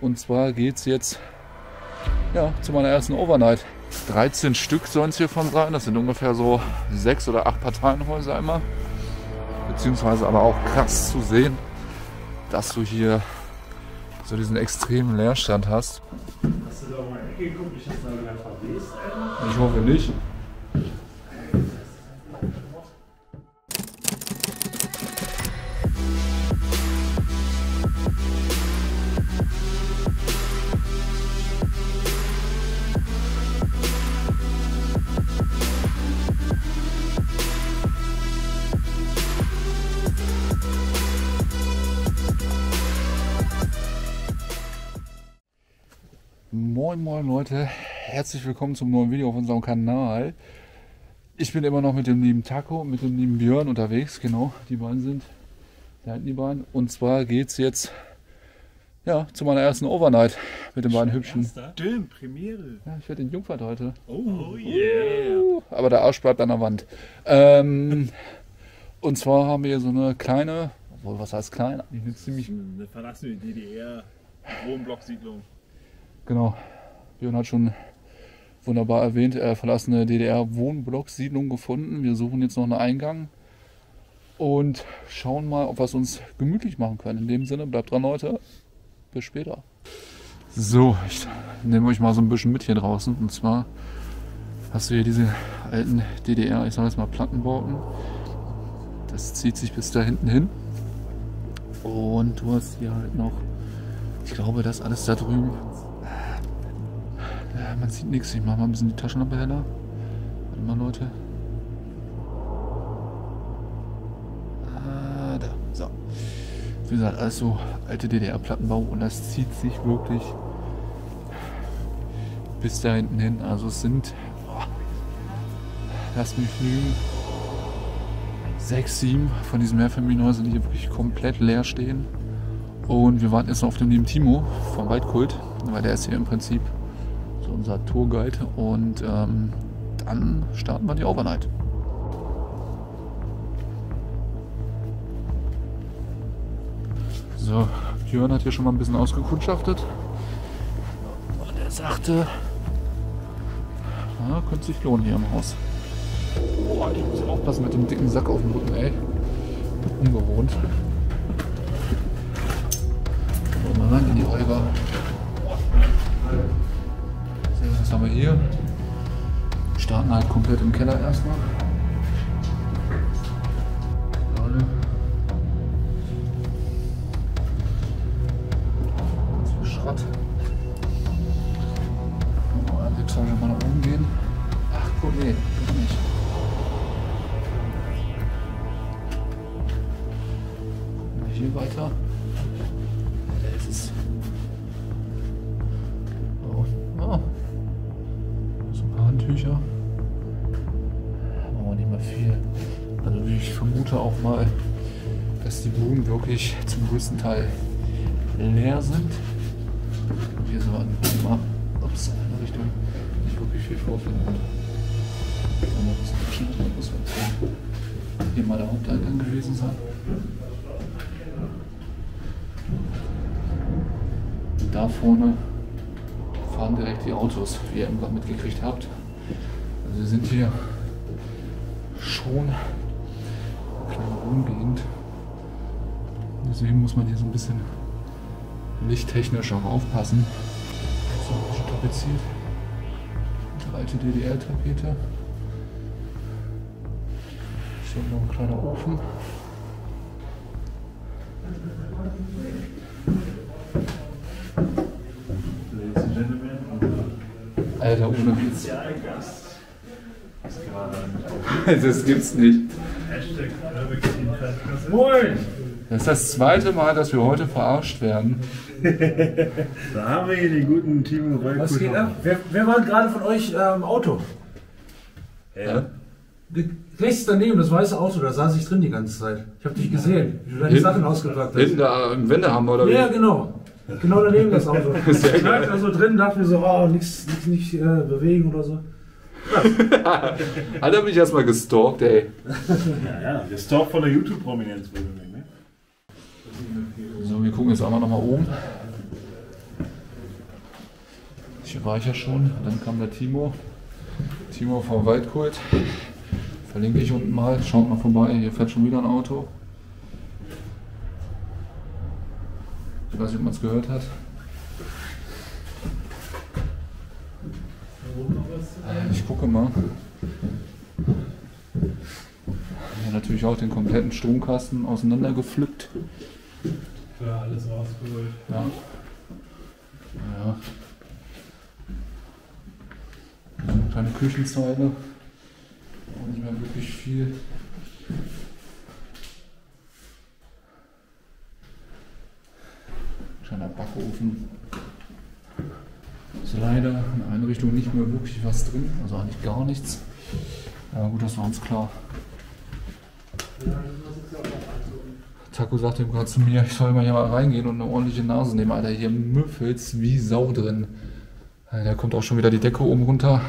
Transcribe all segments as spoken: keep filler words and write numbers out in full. Und zwar geht es jetzt ja, zu meiner ersten Overnight. dreizehn Stück sollen es hiervon sein. Das sind ungefähr so sechs oder acht Parteienhäuser immer. Beziehungsweise aber auch krass zu sehen, dass du hier so diesen extremen Leerstand hast. Hast du da mal geguckt, nicht, dass du da wieder verwest, Alter? Ich hoffe nicht. Moin Moin Leute, herzlich willkommen zum neuen Video auf unserem Kanal. Ich bin immer noch mit dem lieben Taco und mit dem lieben Björn unterwegs, genau, die beiden sind, da hinten die beiden. Und zwar geht es jetzt ja, zu meiner ersten Overnight mit den beiden Hübschen. Stimmt, Premiere. Ja, ich werde in Jungfahrt heute. Oh yeah. Aber der Arsch bleibt an der Wand. Ähm, und zwar haben wir so eine kleine, obwohl was heißt klein, eine ziemlich... Eine verlassene D D R, Wohnblocksiedlung. Genau. Björn hat schon wunderbar erwähnt, äh, verlassene D D R-Wohnblocksiedlung gefunden. Wir suchen jetzt noch einen Eingang und schauen mal, ob wir es uns gemütlich machen können. In dem Sinne, bleibt dran, Leute. Bis später. So, ich nehme euch mal so ein bisschen mit hier draußen. Und zwar hast du hier diese alten D D R, ich sage jetzt mal Plattenbauten. Das zieht sich bis da hinten hin. Und du hast hier halt noch, ich glaube, das alles da drüben. Man sieht nichts. Ich mache mal ein bisschen die Taschenlampe heller. Warte mal, Leute. Ah, da. So. Wie gesagt, alles so alte D D R-Plattenbau und das zieht sich wirklich bis da hinten hin. Also es sind, boah, lass mich lügen, sechs, sieben von diesen Mehrfamilienhäusern, die hier wirklich komplett leer stehen. Und wir warten jetzt noch auf den lieben Timo vom Waldkult, weil der ist hier im Prinzip unser Tourguide, und ähm, dann starten wir die Overnight. So, Björn hat hier schon mal ein bisschen ausgekundschaftet und er sagte, na, könnte sich lohnen hier im Haus. Boah, ich muss aufpassen mit dem dicken Sack auf dem Rücken, ey. Ungewohnt. So, mal rein in die Olga. Was haben wir hier? Wir starten halt komplett im Keller erstmal. Ganz viel Schrott. Mal eine Etage mal nach oben gehen. Ach guck, nee, gar nicht. Gucken wir hier weiter. Das ist Handtücher, aber nicht mehr viel. Also ich vermute auch mal, dass die Buden wirklich zum größten Teil leer sind. Und hier so ein Thema, ups, in eine Richtung nicht wirklich viel vorfinden. Muss hier mal der Haupteingang gewesen sein. Und da vorne fahren direkt die Autos, wie ihr eben gerade mitgekriegt habt. Also wir sind hier schon eine kleine Wohngegend. Deswegen muss man hier so ein bisschen lichttechnisch auch aufpassen. So ein bisschen tapeziert. Eine alte D D R-Tapete. Hier noch ein kleiner Ofen. Alter, ohne Witz. Das gibt's nicht. Moin! Das ist das zweite Mal, dass wir heute verarscht werden. Da haben wir hier den guten Timo Waldkult. Was geht ab? Wer, wer war gerade von euch ähm, Auto? Ja. Rechts daneben, das weiße Auto, da saß ich drin die ganze Zeit. Ich hab dich gesehen, wie du deine Sachen ausgepackt hast. Hinten da im Wendehammer oder wie? Ja, genau. Genau daneben das Auto. Ich lag da so drin, dachte mir so, oh, nichts nicht, äh, bewegen oder so. Ja. Hat er mich erstmal gestalkt, ey. Ja, ja, gestalkt von der YouTube-Prominenz. Ne? So, wir gucken jetzt einmal nochmal oben. Hier war ich ja schon. Dann kam der Timo. Timo vom Waldkult. Verlinke ich unten mal. Schaut mal vorbei. Hier fährt schon wieder ein Auto. Ich weiß nicht, ob man es gehört hat. Ich gucke mal. Ja, natürlich auch den kompletten Stromkasten auseinandergepflückt. Klar, alles rausgeholt. Ja. Ja. Eine kleine Küchenzeile. Auch nicht mehr wirklich viel. Kleiner Backofen. Ist leider in einer Richtung nicht mehr wirklich was drin, also eigentlich gar nichts. Ja gut, das war uns klar. Taco sagte gerade zu mir, ich soll mal hier mal reingehen und eine ordentliche Nase nehmen. Alter, hier müffelt's wie Sau drin. Da kommt auch schon wieder die Decke oben runter.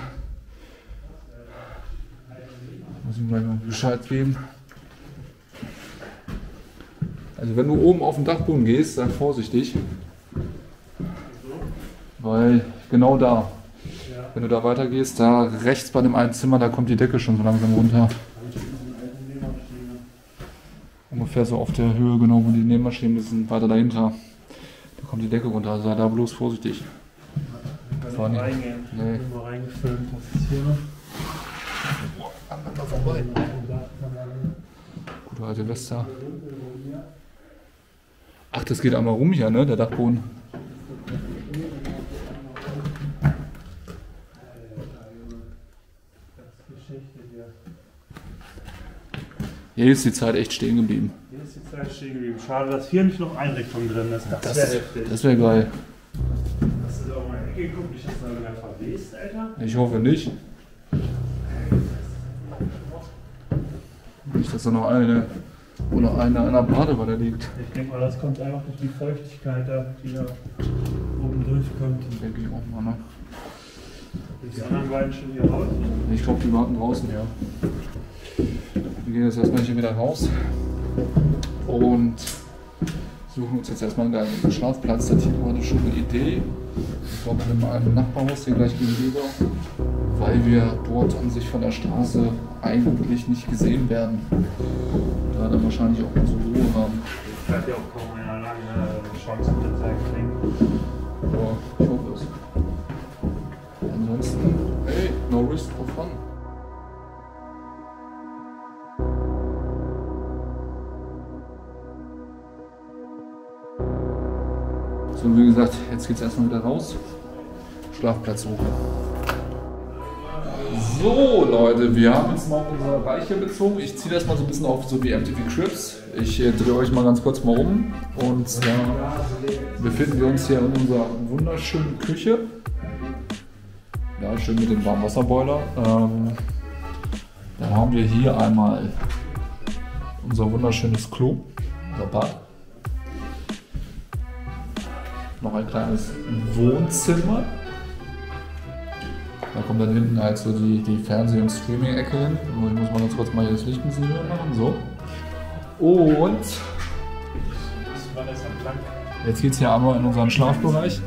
Muss ich mal Bescheid geben. Also wenn du oben auf den Dachboden gehst, sei vorsichtig. Weil genau da, wenn du da weitergehst, da rechts bei dem einen Zimmer, da kommt die Decke schon so langsam runter. Ungefähr so auf der Höhe, genau wo die Nähmaschinen sind, weiter dahinter. Da kommt die Decke runter, also sei da bloß vorsichtig. Das war nicht. Nee. Gute alte Wester. Ach, das geht einmal rum hier, ne? Der Dachboden. Hier ist die Zeit echt stehen geblieben. Hier ist die Zeit stehen geblieben. Schade, dass hier nicht noch Einrichtung drin ist. Das, das wäre heftig. Das wäre geil. Hast du da auch mal hingeguckt? Nicht, dass du da wieder verwest, Alter? Ich hoffe nicht. Nicht, dass da noch eine oder eine an der Badewanne liegt. Ich denke mal, das kommt einfach durch die Feuchtigkeit da, die da oben durchkommt. Denke ich auch mal, ne? Die anderen beiden schon hier raus? Ich glaube, die warten draußen, ja. Wir gehen jetzt erstmal hier wieder raus und suchen uns jetzt erstmal einen Schlafplatz. Der Timo hatte schon eine Idee. Ich glaube, in einem Nachbarhaus, den gleich gegenüber, weil wir dort an sich von der Straße eigentlich nicht gesehen werden. Da dann wahrscheinlich auch unsere Ruhe haben. Ich werde ja auch kaum eine lange Chance mit der Zeit kriegen. Aber ich hoffe es. Ansonsten, hey, no risk for fun. So, wie gesagt, jetzt geht es erstmal wieder raus. Schlafplatz suchen. So Leute, wir haben jetzt mal unser Bereich hier bezogen. Ich ziehe das mal so ein bisschen auf so wie M T V Cribs. Ich äh, drehe euch mal ganz kurz mal um. Und zwar befinden wir uns hier in unserer wunderschönen Küche. Ja, schön mit dem Warmwasserboiler. Ähm, dann haben wir hier einmal unser wunderschönes Klo, unser Bad. Noch ein kleines Wohnzimmer. Da kommt dann hinten halt so die, die Fernseh- und Streaming-Ecke hin. Ich muss mal ganz kurz mal hier das Licht ein bisschen höher machen. So. Und jetzt geht es hier einmal in unseren Schlafbereich.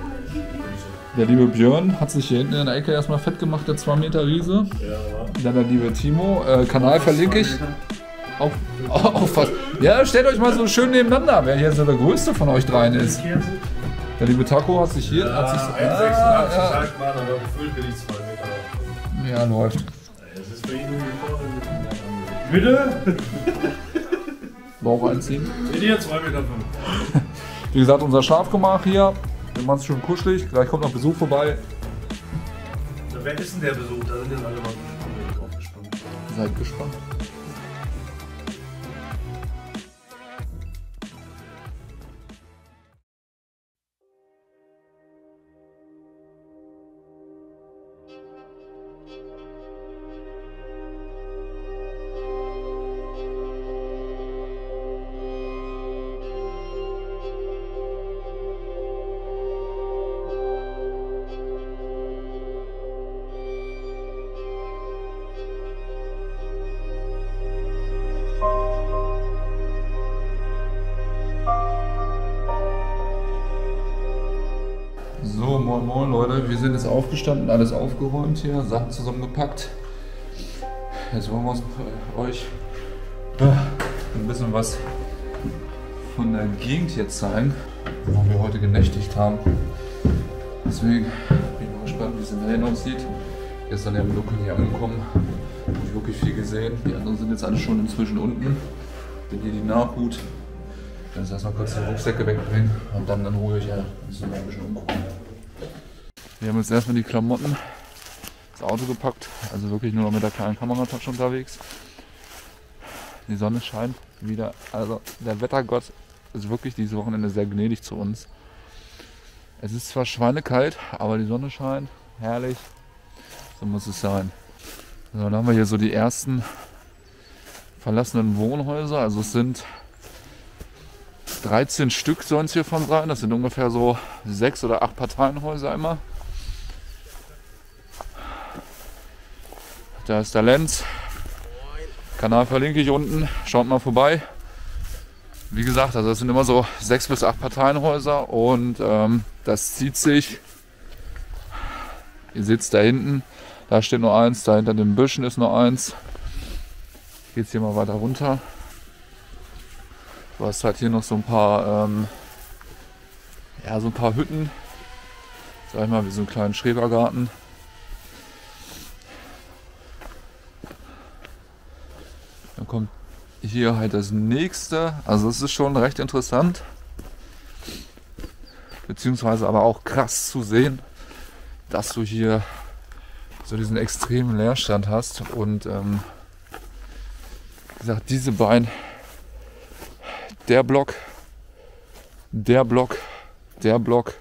Der liebe Björn hat sich hier hinten in der Ecke erstmal fett gemacht, der zwei Meter Riese. Dann der liebe Timo. Äh, Kanal verlinke ich. Auf, auf fast. Ja, stellt euch mal so schön nebeneinander, wer hier so der größte von euch dreien ist. Der liebe Taco hat sich hier. Ja, hat sich so, eins Komma sechsundachtzig ah, ja. Sagt man, aber gefühlt bin ich zwei Meter. Ja, läuft. Das ist bei Ihnen wie vorne. Bitte? Bauch einziehen. Seht ihr zwei Meter fünf. Wie gesagt, unser Schlafgemach hier. Wir machen es schon kuschelig. Gleich kommt noch Besuch vorbei. Ja, wer ist denn der Besuch? Da sind jetzt alle mal drauf gespannt. Seid gespannt. Leute, wir sind jetzt aufgestanden, alles aufgeräumt hier, Sachen zusammengepackt. Jetzt wollen wir uns, äh, euch äh, ein bisschen was von der Gegend jetzt zeigen, wo wir heute genächtigt haben. Deswegen bin ich mal gespannt, wie es hinterher aussieht. Gestern haben wir wirklich hier angekommen, habe ich wirklich viel gesehen. Die anderen sind jetzt alle schon inzwischen unten. Bin hier die Nachhut. Jetzt erstmal kurz die Rucksäcke wegbringen und dann, dann ruhig ja, so ein bisschen umgucken. Wir haben jetzt erstmal die Klamotten ins Auto gepackt, also wirklich nur noch mit der kleinen Kameratasche unterwegs. Die Sonne scheint wieder, also der Wettergott ist wirklich dieses Wochenende sehr gnädig zu uns. Es ist zwar schweinekalt, aber die Sonne scheint, herrlich, so muss es sein. So, dann haben wir hier so die ersten verlassenen Wohnhäuser, also es sind dreizehn Stück sollen es hiervon sein, das sind ungefähr so sechs oder acht Parteienhäuser immer. Da ist der Lenz, Kanal verlinke ich unten, schaut mal vorbei. Wie gesagt, also das sind immer so sechs bis acht Parteienhäuser und ähm, das zieht sich. Ihr seht es da hinten, da steht nur eins, da hinter den Büschen ist nur eins. Geht es hier mal weiter runter. Du hast halt hier noch so ein paar, ähm, ja, so ein paar Hütten, sag ich mal, wie so einen kleinen Schrebergarten. Dann kommt hier halt das nächste, also es ist schon recht interessant, beziehungsweise aber auch krass zu sehen, dass du hier so diesen extremen Leerstand hast und ähm, wie gesagt, diese beiden. Der Block, der Block, der Block,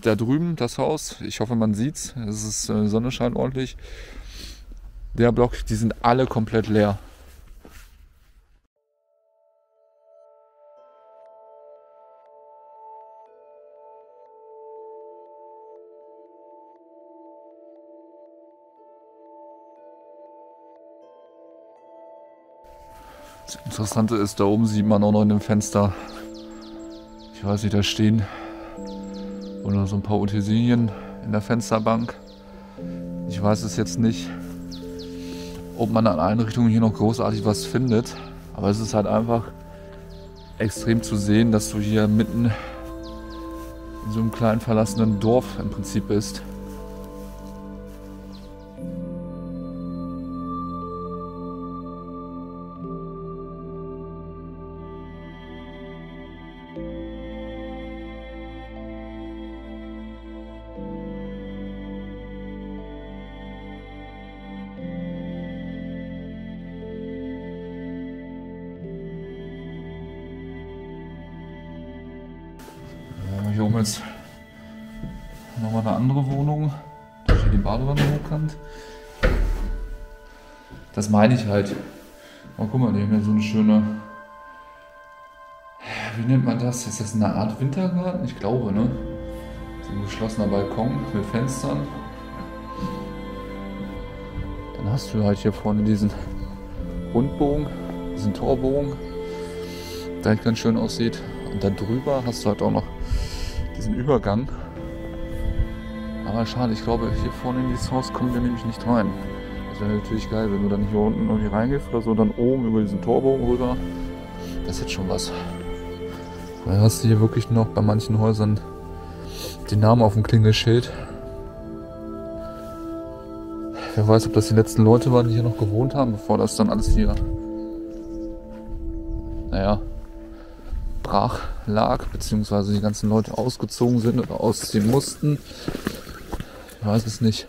da drüben das Haus, ich hoffe man sieht's, es ist äh, Sonne scheint ordentlich, der Block, die sind alle komplett leer. Das Interessante ist, da oben sieht man auch noch in dem Fenster, ich weiß nicht, da stehen oder so ein paar Utensilien in der Fensterbank. Ich weiß es jetzt nicht, ob man an Einrichtungen hier noch großartig was findet, aber es ist halt einfach extrem zu sehen, dass du hier mitten in so einem kleinen verlassenen Dorf im Prinzip bist. Hier oben jetzt nochmal eine andere Wohnung, da steht die Badewanne hochkant. Das meine ich halt. Oh, guck mal, die haben ja so eine schöne, wie nennt man das? Ist das eine Art Wintergarten? Ich glaube, ne? So ein geschlossener Balkon mit Fenstern. Dann hast du halt hier vorne diesen Rundbogen, diesen Torbogen, der halt ganz schön aussieht. Und da drüber hast du halt auch noch diesen Übergang. Aber schade, ich glaube, hier vorne in dieses Haus kommen wir nämlich nicht rein. Das wäre natürlich geil, wenn du dann hier unten irgendwie reingehst oder so, dann oben über diesen Torbogen rüber. Das ist jetzt schon was. Dann hast du hier wirklich noch bei manchen Häusern den Namen auf dem Klingelschild. Wer weiß, ob das die letzten Leute waren, die hier noch gewohnt haben, bevor das dann alles hier, naja, brach lag, beziehungsweise die ganzen Leute ausgezogen sind oder ausziehen mussten. Ich weiß es nicht.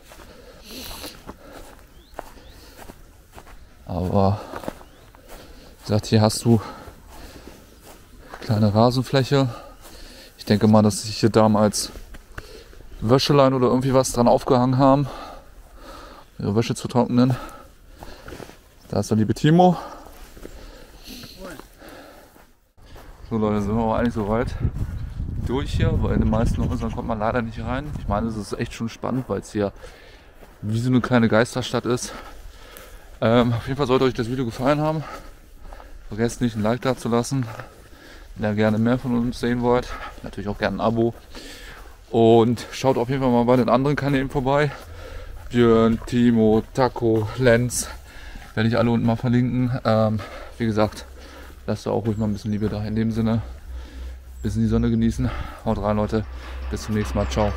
Aber wie gesagt, hier hast du kleine Rasenfläche. Ich denke mal, dass sich hier damals Wäschelein oder irgendwie was dran aufgehangen haben, um ihre Wäsche zu trocknen. Da ist der liebe Timo. So Leute, sind wir aber eigentlich soweit durch hier, weil in den meisten Häusern kommt man leider nicht rein. Ich meine, es ist echt schon spannend, weil es hier wie so eine kleine Geisterstadt ist. Ähm, auf jeden Fall sollte euch das Video gefallen haben. Vergesst nicht, ein Like da zu lassen, wenn ihr gerne mehr von uns sehen wollt. Natürlich auch gerne ein Abo. Und schaut auf jeden Fall mal bei den anderen Kanälen vorbei. Björn, Timo, Taco, Lenz, werde ich alle unten mal verlinken. Ähm, wie gesagt, lasst da auch ruhig mal ein bisschen Liebe da. In dem Sinne, bisschen die Sonne genießen. Haut rein, Leute. Bis zum nächsten Mal. Ciao.